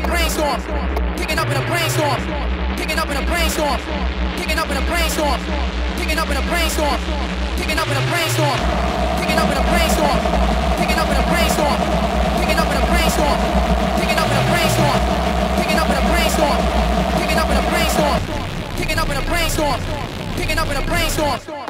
in a brainstorm, kicking up in a brainstorm, kicking up in a brainstorm, kicking up in a brainstorm, kicking up in a brainstorm, kicking up in a brainstorm, kicking up in a brainstorm, kicking up in a brainstorm, kicking up in a brainstorm, kicking up in a brainstorm, kicking up in a brainstorm, kicking up in a brainstorm, kicking up in a brainstorm, kicking up in a brainstorm.